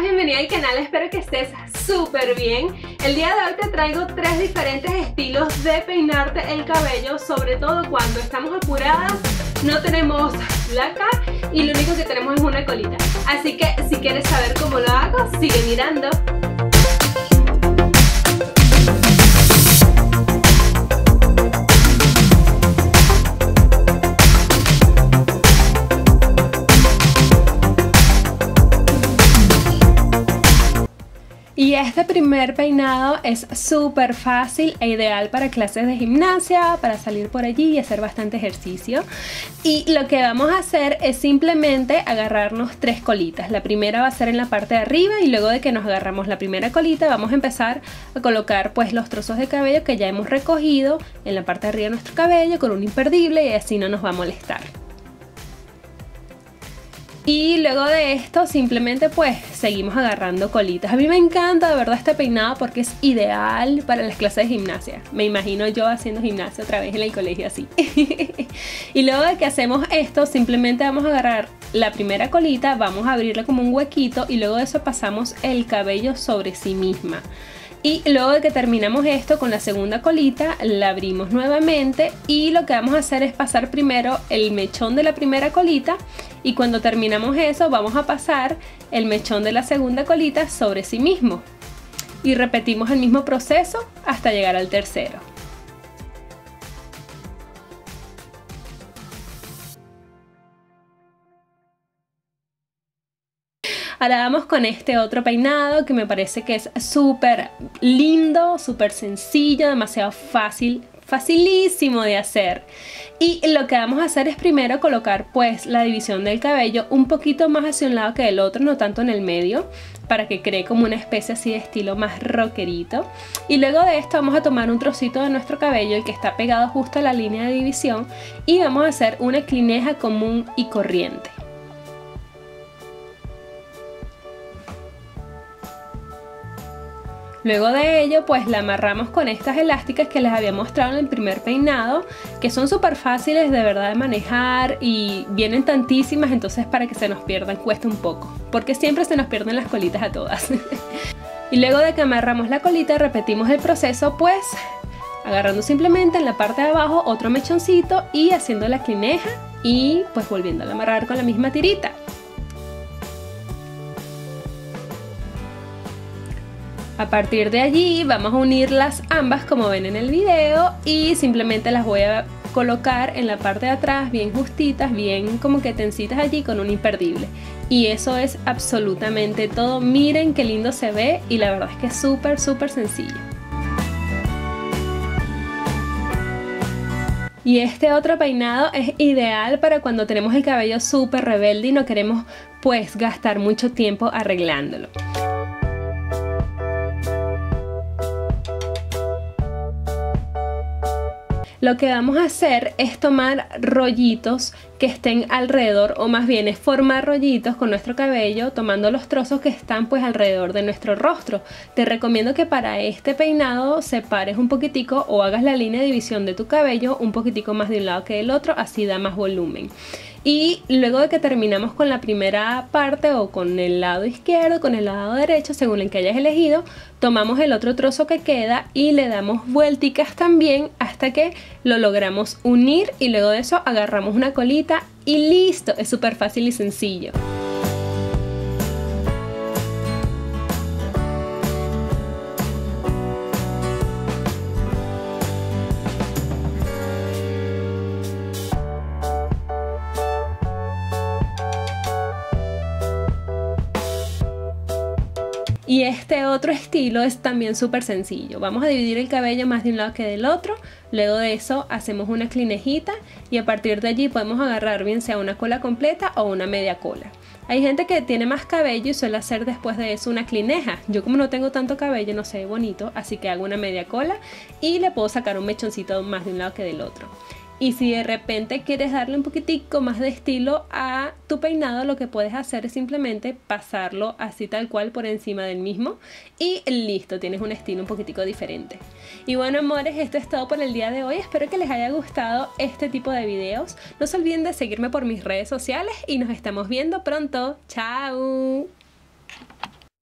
estás? Bienvenida al canal, espero que estés súper bien. El día de hoy te traigo tres diferentes estilos de peinarte el cabello, sobre todo cuando estamos apuradas, no tenemos laca y lo único que tenemos es una colita. Así que si quieres saber cómo lo hago, sigue mirando. Y este primer peinado es súper fácil e ideal para clases de gimnasia, para salir por allí y hacer bastante ejercicio. Y lo que vamos a hacer es simplemente agarrarnos tres colitas. La primera va a ser en la parte de arriba y luego de que nos agarramos la primera colita vamos a empezar a colocar pues los trozos de cabello que ya hemos recogido en la parte de arriba de nuestro cabello con un imperdible, y así no nos va a molestar. Y luego de esto simplemente pues seguimos agarrando colitas. A mí me encanta de verdad este peinado porque es ideal para las clases de gimnasia. Me imagino yo haciendo gimnasia otra vez en el colegio así. Y luego de que hacemos esto simplemente vamos a agarrar la primera colita, vamos a abrirla como un huequito y luego de eso pasamos el cabello sobre sí misma. Y luego de que terminamos esto con la segunda colita, la abrimos nuevamente y lo que vamos a hacer es pasar primero el mechón de la primera colita y cuando terminamos eso vamos a pasar el mechón de la segunda colita sobre sí mismo. Y repetimos el mismo proceso hasta llegar al tercero. Ahora vamos con este otro peinado que me parece que es súper lindo, súper sencillo, demasiado fácil, facilísimo de hacer. Y lo que vamos a hacer es primero colocar pues la división del cabello un poquito más hacia un lado que el otro, no tanto en el medio, para que cree como una especie así de estilo más rockerito. Y luego de esto vamos a tomar un trocito de nuestro cabello, el que está pegado justo a la línea de división, y vamos a hacer una clineja común y corriente. Luego de ello pues la amarramos con estas elásticas que les había mostrado en el primer peinado, que son súper fáciles de verdad de manejar y vienen tantísimas, entonces para que se nos pierdan cuesta un poco, porque siempre se nos pierden las colitas a todas. Y luego de que amarramos la colita repetimos el proceso pues agarrando simplemente en la parte de abajo otro mechoncito y haciendo la clineja y pues volviendo a amarrar con la misma tirita. A partir de allí vamos a unirlas ambas como ven en el video y simplemente las voy a colocar en la parte de atrás bien justitas, bien como que tensitas allí con un imperdible. Y eso es absolutamente todo. Miren qué lindo se ve y la verdad es que es súper, súper sencillo. Y este otro peinado es ideal para cuando tenemos el cabello súper rebelde y no queremos pues gastar mucho tiempo arreglándolo. Lo que vamos a hacer es tomar rollitos que estén alrededor, o más bien es formar rollitos con nuestro cabello tomando los trozos que están pues alrededor de nuestro rostro. Te recomiendo que para este peinado separes un poquitico o hagas la línea de división de tu cabello un poquitico más de un lado que del otro, así da más volumen. Y luego de que terminamos con la primera parte o con el lado izquierdo, con el lado derecho, según el que hayas elegido, tomamos el otro trozo que queda y le damos vuelticas también hasta que lo logramos unir y luego de eso agarramos una colita y listo, es súper fácil y sencillo. Y este otro estilo es también súper sencillo. Vamos a dividir el cabello más de un lado que del otro. Luego de eso hacemos una clinejita y a partir de allí podemos agarrar bien sea una cola completa o una media cola. Hay gente que tiene más cabello y suele hacer después de eso una clineja. Yo como no tengo tanto cabello no se ve bonito, así que hago una media cola y le puedo sacar un mechoncito más de un lado que del otro. Y si de repente quieres darle un poquitico más de estilo a tu peinado, lo que puedes hacer es simplemente pasarlo así tal cual por encima del mismo y listo, tienes un estilo un poquitico diferente. Y bueno amores, esto es todo por el día de hoy, espero que les haya gustado este tipo de videos. No se olviden de seguirme por mis redes sociales y nos estamos viendo pronto. ¡Chao!